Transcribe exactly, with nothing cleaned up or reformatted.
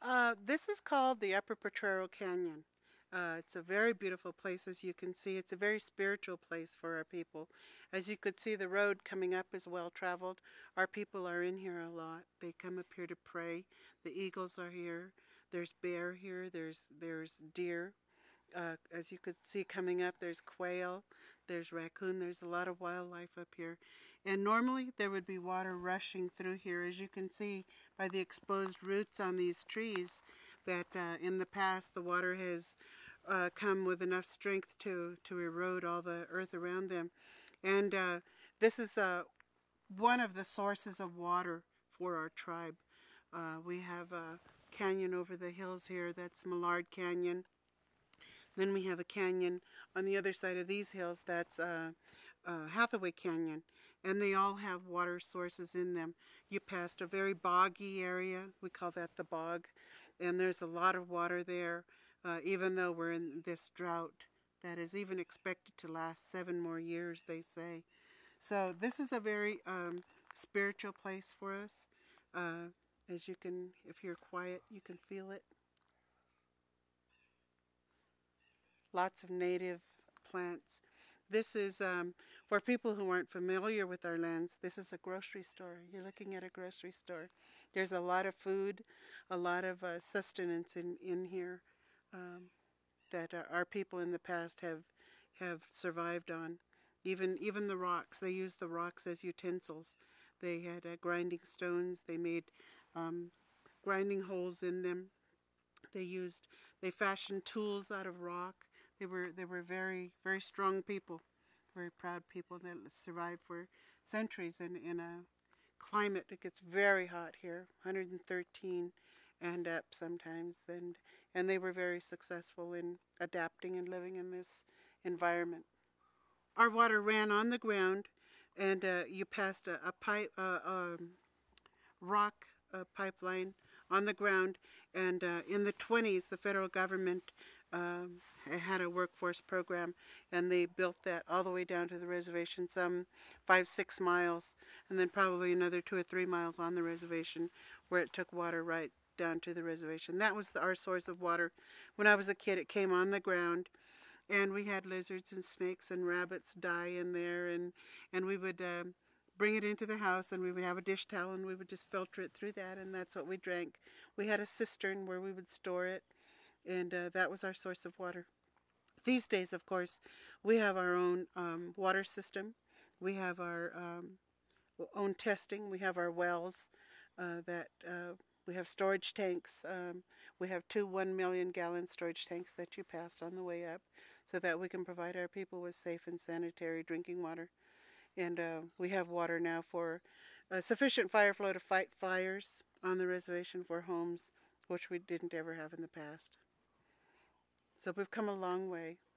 Uh, this is called the Upper Potrero Canyon. Uh, it's a very beautiful place, as you can see. It's a very spiritual place for our people. As you could see, the road coming up is well-traveled. Our people are in here a lot. They come up here to pray. The eagles are here. There's bear here. There's, there's deer. Uh, as you could see coming up, there's quail. There's raccoon. There's a lot of wildlife up here. And normally, there would be water rushing through here, as you can see by the exposed roots on these trees, that uh, in the past, the water has Uh, come with enough strength to to erode all the earth around them. And uh, this is uh, one of the sources of water for our tribe. Uh, we have a canyon over the hills here. That's Millard Canyon. Then we have a canyon on the other side of these hills. That's uh, uh, Hathaway Canyon. And they all have water sources in them. You passed a very boggy area. We call that the bog. And there's a lot of water there. Uh, even though we're in this drought that is even expected to last seven more years, they say. So this is a very um, spiritual place for us. Uh, as you can, if you're quiet, you can feel it. Lots of native plants. This is, um, for people who aren't familiar with our lands, this is a grocery store. You're looking at a grocery store. There's a lot of food, a lot of uh, sustenance in, in here. Um, that our, our people in the past have have survived on. Even even the rocks, they used the rocks as utensils. They had uh, grinding stones. They made um, grinding holes in them. They used they fashioned tools out of rock. They were they were very very strong people, very proud people that survived for centuries in in a climate that gets very hot here, one hundred thirteen. And up sometimes, and and they were very successful in adapting and living in this environment. Our water ran on the ground, and uh, you passed a, a pipe, uh, um, rock uh, pipeline on the ground. And uh, in the twenties, the federal government um, had a workforce program, and they built that all the way down to the reservation, some five, six miles, and then probably another two or three miles on the reservation, where it took water right down to the reservation. That was the, our source of water. When I was a kid, it came on the ground, and we had lizards and snakes and rabbits die in there, and and we would um, bring it into the house, and we would have a dish towel, and we would just filter it through that, and that's what we drank. We had a cistern where we would store it, and uh, that was our source of water. These days, of course, we have our own um, water system. We have our um, own testing. We have our wells uh, that uh, we have storage tanks. Um, we have two one million gallon storage tanks that you passed on the way up, so that we can provide our people with safe and sanitary drinking water. And uh, we have water now for uh, sufficient fire flow to fight fires on the reservation for homes, which we didn't ever have in the past. So we've come a long way.